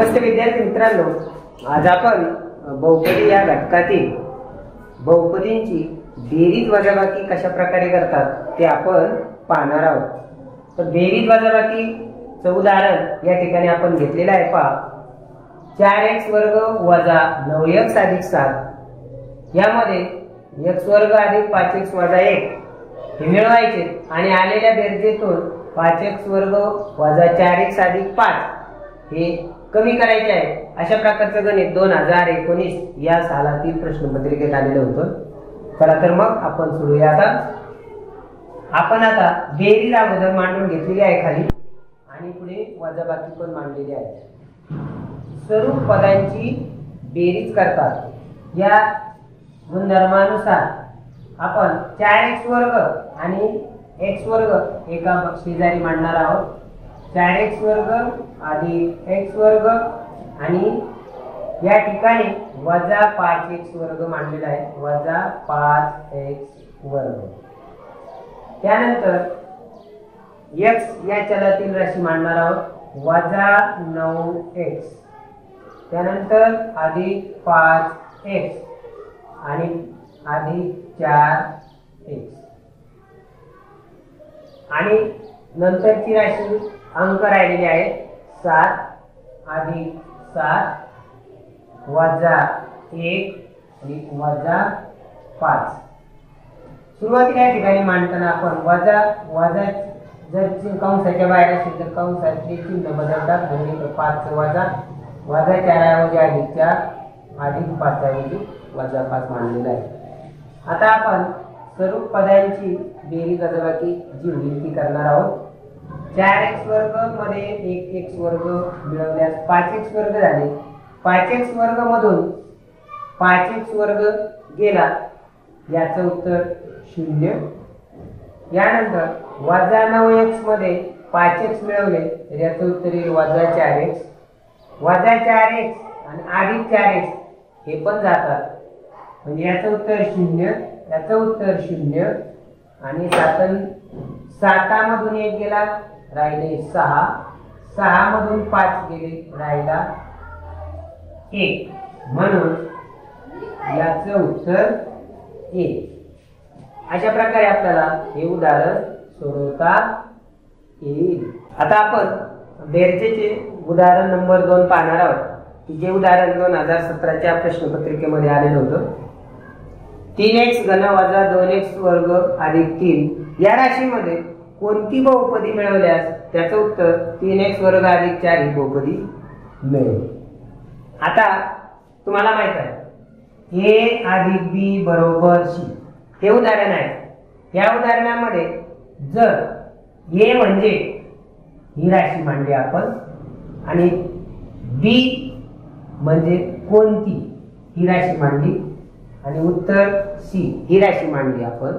नमस्ते विद्यार्थी मित्रांनो, आज आपण बहुपदी या घटकातील बहुपदींची बेरीज वजाबाकी कशा प्रकारे करतात ते आपण पाहणार आहोत। तर बेरीज वजाबाकीचे उदाहरण या ठिकाणी आपण घेतलेला आहे। पहा, 4x² - 9x + 7 यामध्ये x² + 5x - 1 हे मिळवायचे आणि आलेल्या बेरजेतून 5x² - 4x + 5 हे कमी करायचे आहे। अशा प्रकारचं गणित 2019 या सालातील प्रश्नपत्रिकेत आलेलं होतं। चला तर मग आपण सोडूया। आपण आता बेरीज अगोदर मांडून घेतलेली आहे खाली, आणि पुढे वजाबाकी पण मांडलेली आहे। स्वरूप पदांची बेरीज करतात या गुणधर्मानुसार आपण 4x² आणि x² एका शेजारी मांडणार आहोत। 4x² - x² आणि या ठिकाणी -5x² मांडलेला आहे। -5x²। त्यानंतर x या चलातील राशी मांडणार आहोत। -9x, त्यानंतर +5x आणि +4x, आणि नंतरची राशी अंक राहिलेले आहेत 7 - 7 1 -5। सुरुवातीला या ठिकाणी मांडताना आपण वजा जर कंसाच्या बाहेर असेल तर कंसाचे चिन्ह बदलतात, म्हणजे 5 - 4 +4 - 5 -5 मांडलेलं आहे। आता आपण स्वरूप पदांची बेरीज वजाबाकी जी होईल ती करणार आहोत। 4x² मध्ये 1x² मिळवल्यास 5x² झाले। 5x² मधून 5x² गेला, याचं उत्तर 0। यानंतर -9x मध्ये 5x मिळवले तर याचं उत्तर येईल -4x। -4x आणि +4x हे पण जातात, म्हणजे याचं उत्तर 0, याचं उत्तर 0, आणि 7 मधून 1 गेला राहिले 6, 6 मधून 5 गेले राहिला 1, म्हणून याचं उत्तर 1। अशा प्रकारे आपल्याला हे उदाहरण सोडवता येईल। आता आपण बेरजेचे उदाहरण नंबर 2 पाहणार आहोत, की जे उदाहरण 2017च्या प्रश्नपत्रिकेमध्ये आलेलं होतं। 3x घन - 2x² - 3 या राशीमध्ये कोणती बहुपदी मिळवल्यास त्याचं उत्तर 3x² - 4 ही बहुपदी मिळेल। आता तुम्हाला माहित आहे a + b = c हे उदाहरण आहे। या उदाहरणामध्ये जर a म्हणजे ही राशी मांडली आपण, आणि b म्हणजे कोणती ही राशी मांडली, आणि उत्तर c ही राशी मांडली आपण,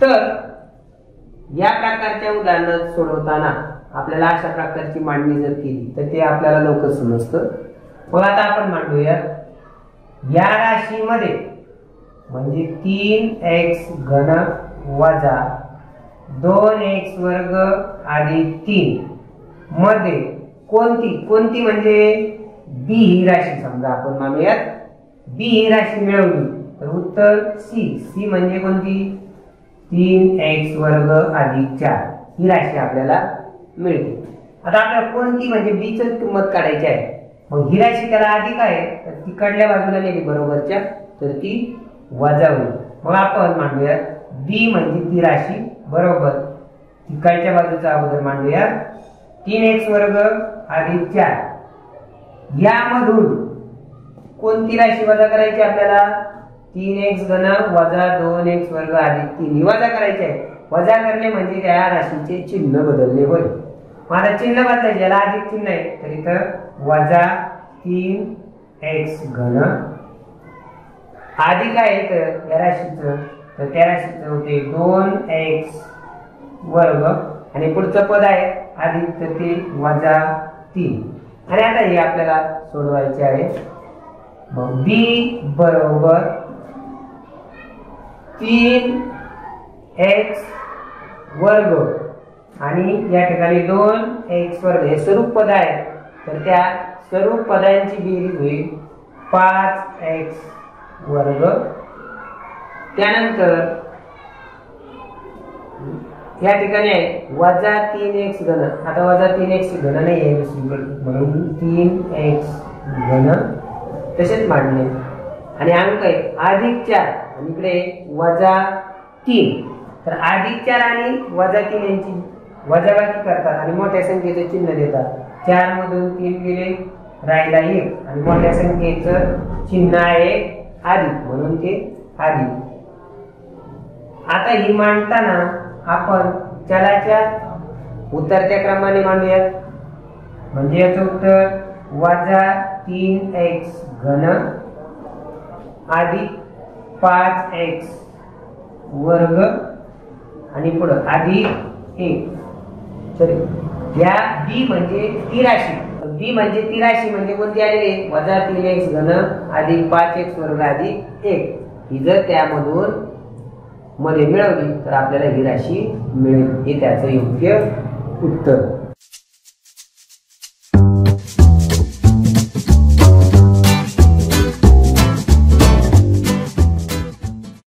तर या प्रकारच्या उदाहरण सोडवताना आपल्याला अशा प्रकारची मांडणी जर केली तर ते आपल्याला लवकर समजतं। मग आता आपण मांडूया, या राशीमध्ये म्हणजे 3x घन - 2x² - 3 मध्ये कोणती म्हणजे b ही राशी समजा आपण मानूयात, b ही राशी मिळवली तर उत्तर c म्हणजे कोणती 3x² - 4 ही राशी आपल्याला मिळते। आता आपल्याला कोणती म्हणजे b ची किंमत काढायची आहे, मग ही राशी त्याला अधिक आहे तर ती काढल्या बाजूला नेली बरोबरच्या तर ती वजा होईल। मग आपण मांडूया b म्हणजे ती राशी बरोबर तिकडच्या बाजूचा अगोदर मांडूया 3x² - 4 यामधून कोणती राशी वजा करायची आपल्याला 3x घन - 2x² - 3 ही वजा करायची आहे। वजा करणे म्हणजे त्या राशीचे चिन्ह बदलणे होय। माझा चिन्ह बदलायचे, याला अधिक चिन्ह आहे तर इथं -3x घन अधिक आहे तर या राशीचं होते 2x² आणि पुढचं पद आहे अधिक तर ते -3। आणि आता हे आपल्याला सोडवायचे आहे। मग b = 3x² आणि या ठिकाणी 2x² हे स्वरूप पद आहे तर त्या सर्व पदांची बेरीज होईल 5x वर्ग। त्यानंतर या ठिकाणी आहे वजा 3x घन। आता वजा 3x घन नाही आहे म्हणून 3x घन तसेच मांडले आणि अंक आहे +4 आणि इकडे -3। तर +4 आणि -3 यांची वजाबाकी करतात आणि मोठ्या संख्येचे चिन्ह देतात। 4 मधून 3 गेले राहिला 1 आणि मोठ्या संख्येचं चिन्ह आहे अधिक म्हणून ते अधिक। आता ही मांडताना आपण चलाच्या उतरत्या क्रमाने मांडूयात म्हणजे याचं उत्तर -3x घन अधिक 5x वर्ग आणि पुढे अधिक 1। चले या b म्हणजे तिराशी, b म्हणजे तिराशी म्हणजे कोणती आलेली -3x घन अधिक 5x वर्ग अधिक 1 ही जर त्यामधून मध्ये मिळवली तर आपल्याला ही राशी मिळेल। हे त्याचं योग्य उत्तर।